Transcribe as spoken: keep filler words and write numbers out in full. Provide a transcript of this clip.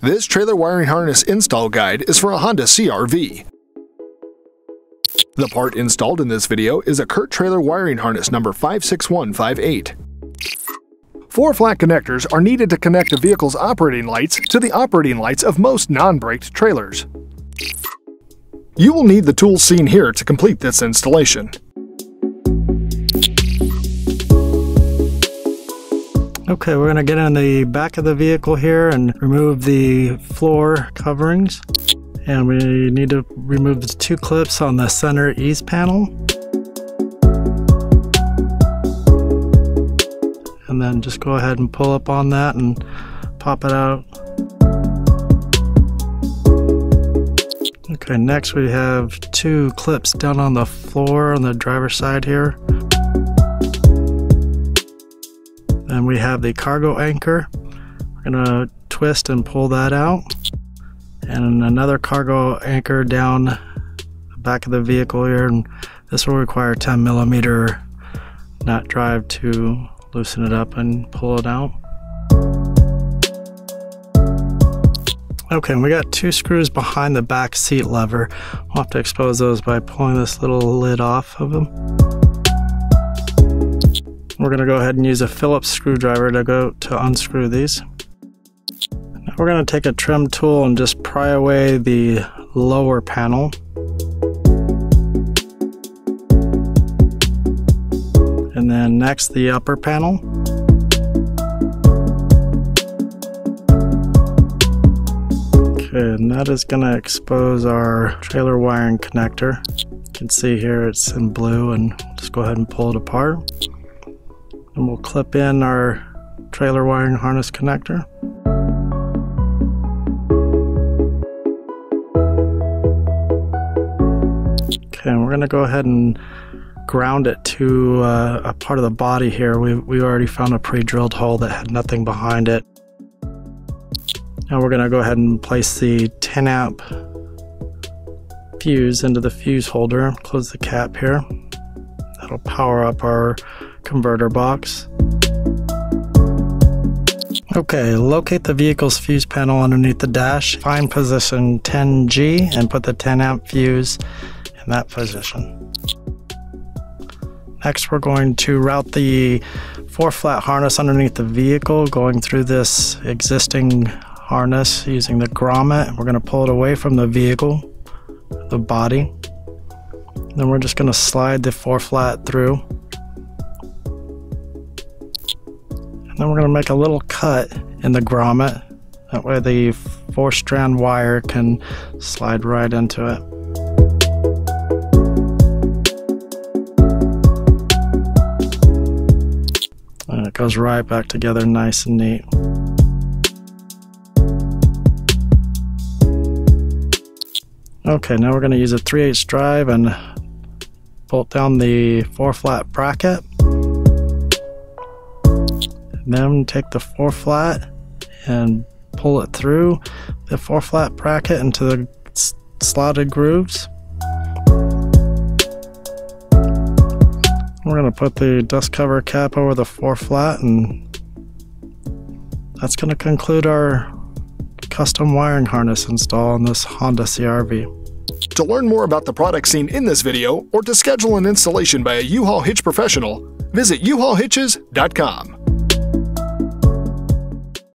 This trailer wiring harness install guide is for a Honda C R V. The part installed in this video is a Curt trailer wiring harness number five six one five eight. Four flat connectors are needed to connect a vehicle's operating lights to the operating lights of most non-braked trailers. You will need the tools seen here to complete this installation. Okay, we're going to get in the back of the vehicle here and remove the floor coverings. And we need to remove the two clips on the center ease panel. And then just go ahead and pull up on that and pop it out. Okay, next we have two clips down on the floor on the driver's side here. And we have the cargo anchor. We're gonna twist and pull that out. And another cargo anchor down the back of the vehicle here. And this will require ten millimeter nut drive to loosen it up and pull it out. Okay, and we got two screws behind the back seat lever. We'll have to expose those by pulling this little lid off of them. We're going to go ahead and use a Phillips screwdriver to go to unscrew these. Now we're going to take a trim tool and just pry away the lower panel. And then next the upper panel. Okay, and that is going to expose our trailer wiring connector. You can see here it's in blue, and just go ahead and pull it apart. And we'll clip in our trailer wiring harness connector. Okay, and we're going to go ahead and ground it to uh, a part of the body here. We, we already found a pre-drilled hole that had nothing behind it. Now we're going to go ahead and place the ten amp fuse into the fuse holder. Close the cap here. That'll power up our converter box. Okay, locate the vehicle's fuse panel underneath the dash. Find position ten G and put the ten amp fuse in that position. Next, we're going to route the four flat harness underneath the vehicle, going through this existing harness using the grommet. We're going to pull it away from the vehicle, the body. Then we're just going to slide the four flat through. Then we're going to make a little cut in the grommet. That way the four strand wire can slide right into it. And it goes right back together nice and neat. Okay, now we're going to use a three eighths drive and bolt down the four flat bracket. Then take the four flat and pull it through the four flat bracket into the slotted grooves. We're going to put the dust cover cap over the four flat, and that's going to conclude our custom wiring harness install on this Honda C R V. To learn more about the products seen in this video or to schedule an installation by a U-Haul hitch professional, visit U Haul hitches dot com.